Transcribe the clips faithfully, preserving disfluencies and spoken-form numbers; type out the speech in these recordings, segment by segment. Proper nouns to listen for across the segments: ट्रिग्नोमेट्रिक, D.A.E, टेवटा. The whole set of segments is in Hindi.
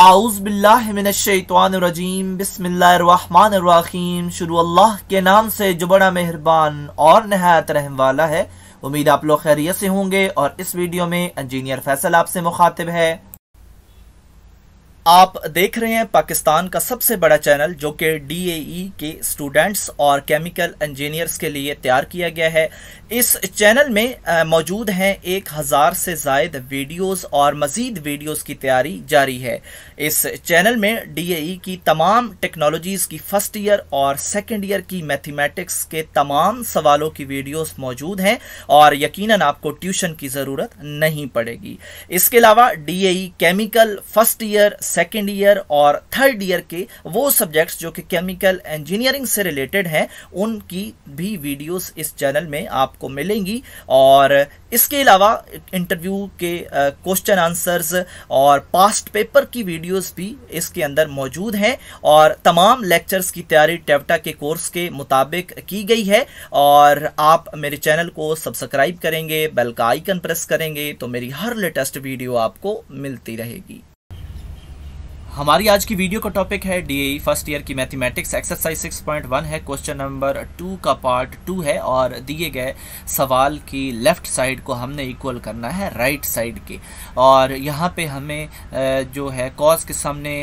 आऊज़ बिल्लाहि मिनश शैतानिर रजीम, बिस्मिल्लाहिर रहमानिर रहीम। शुरू अल्लाह के नाम से जो बड़ा मेहरबान और नहायत रहम वाला है। उम्मीद आप लोग खैरियत से होंगे और इस वीडियो में इंजीनियर फैसल आपसे मुखातिब है। आप देख रहे हैं पाकिस्तान का सबसे बड़ा चैनल जो कि डी ए ई के स्टूडेंट्स और केमिकल इंजीनियर्स के लिए तैयार किया गया है। इस चैनल में मौजूद हैं एक हज़ार से ज़ायद वीडियोस और मज़ीद वीडियोस की तैयारी जारी है। इस चैनल में डी ए ई की तमाम टेक्नोलॉजीज़ की फ़र्स्ट ईयर और सेकेंड ईयर की मैथमेटिक्स के तमाम सवालों की वीडियोस मौजूद हैं और यकीनन आपको ट्यूशन की ज़रूरत नहीं पड़ेगी। इसके अलावा D A E chemical first year, second year और थर्ड ईयर के वो सब्जेक्ट्स जो कि केमिकल इंजीनियरिंग से रिलेटेड हैं उनकी भी वीडियोस इस चैनल में आपको मिलेंगी। और इसके अलावा इंटरव्यू के क्वेश्चन आंसर्स और पास्ट पेपर की वीडियोस भी इसके अंदर मौजूद हैं और तमाम लेक्चर्स की तैयारी टेवटा के कोर्स के मुताबिक की गई है। और आप मेरे चैनल को सब्सक्राइब करेंगे, बेल का आइकन प्रेस करेंगे तो मेरी हर लेटेस्ट वीडियो आपको मिलती रहेगी। हमारी आज की वीडियो का टॉपिक है D A E first year की mathematics, exercise six point one है, क्वेश्चन नंबर टू का पार्ट टू है। और दिए गए सवाल की लेफ़्ट साइड को हमने इक्वल करना है राइट साइड के। और यहाँ पे हमें जो है कॉज के सामने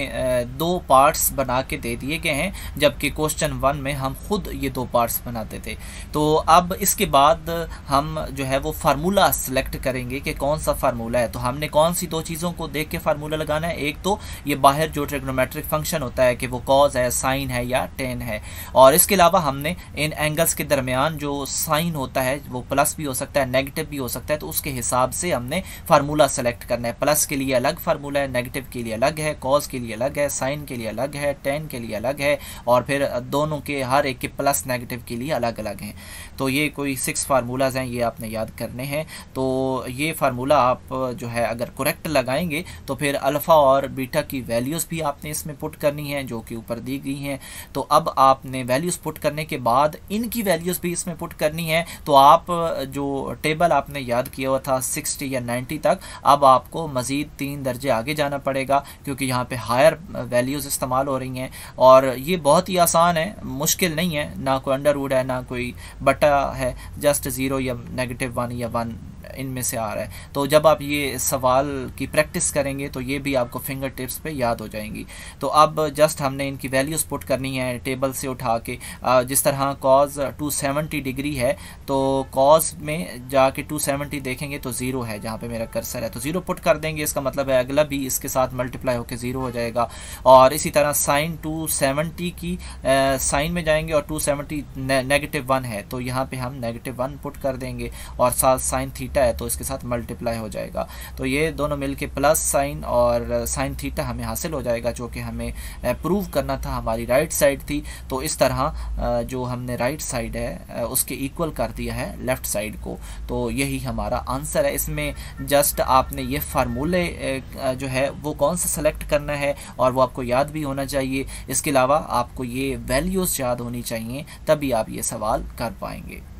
दो पार्ट्स बना के दे दिए गए हैं, जबकि क्वेश्चन वन में हम खुद ये दो पार्ट्स बनाते थे। तो अब इसके बाद हम जो है वो फार्मूला सेलेक्ट करेंगे कि कौन सा फार्मूला है। तो हमने कौन सी दो चीज़ों को देख के फार्मूला लगाना है, एक तो ये बाहर जो ट्रिग्नोमेट्रिक फंक्शन होता है कि वो कॉज है, साइन है या टेन है। और इसके अलावा हमने इन एंगल्स के दरमियान जो साइन होता है वो प्लस भी हो सकता है, नेगेटिव भी हो सकता है, तो उसके हिसाब से हमने फार्मूला सेलेक्ट करना है। प्लस के लिए अलग फार्मूला है, नेगेटिव के लिए अलग है, कॉज के लिए अलग है, साइन के लिए अलग है, टेन के लिए अलग है, और फिर दोनों के हर एक के प्लस नेगेटिव के लिए अलग अलग हैं। तो ये कोई सिक्स फार्मूलाज हैं, ये आपने याद करने हैं। तो ये फार्मूला आप जो है अगर करेक्ट लगाएंगे तो फिर अल्फ़ा और बीटा की वैल्यू भी आपने इसमें पुट करनी है जो कि ऊपर दी गई हैं। तो अब आपने वैल्यूज़ पुट करने के बाद इनकी वैल्यूज़ भी इसमें पुट करनी है। तो आप जो टेबल आपने याद किया हुआ था सिक्सटी या नाइन्टी तक, अब आपको मज़ीद तीन दर्जे आगे जाना पड़ेगा क्योंकि यहाँ पे हायर वैल्यूज़ इस्तेमाल हो रही हैं। और ये बहुत ही आसान है, मुश्किल नहीं है, ना कोई अंडरवुड है ना कोई बटा है, जस्ट ज़ीरो या नेगेटिव वन या वन इनमें से आ रहा है। तो जब आप ये सवाल की प्रैक्टिस करेंगे तो ये भी आपको फिंगर टिप्स पे याद हो जाएंगी। तो अब जस्ट हमने इनकी वैल्यूज़ पुट करनी है टेबल से उठा के। जिस तरह कॉज टू सेवेंटी डिग्री है तो कॉज में जाके टू सेवेंटी देखेंगे तो ज़ीरो है जहाँ पे मेरा कर्सर है, तो ज़ीरो पुट कर देंगे। इसका मतलब है अगला भी इसके साथ मल्टीप्लाई होकर ज़ीरो हो जाएगा। और इसी तरह साइन टू सेवेंटी की साइन में जाएंगे और टू सेवेंटी नेगेटिव वन है तो यहाँ पर हम नेगेटिव वन पुट कर देंगे और साथ साइन थीटा है तो इसके साथ मल्टीप्लाई हो जाएगा। तो ये दोनों मिलके प्लस साइन और साइन थीटा हमें हासिल हो जाएगा जो कि हमें प्रूव करना था, हमारी राइट साइड थी। तो इस तरह जो हमने राइट साइड है उसके इक्वल कर दिया है लेफ़्ट साइड को। तो यही हमारा आंसर है। इसमें जस्ट आपने ये फार्मूले जो है वो कौन सा सेलेक्ट करना है और वो आपको याद भी होना चाहिए। इसके अलावा आपको ये वैल्यूज़ याद होनी चाहिए, तभी आप ये सवाल कर पाएंगे।